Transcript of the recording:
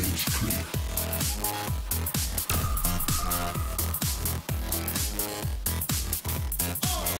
stage clear.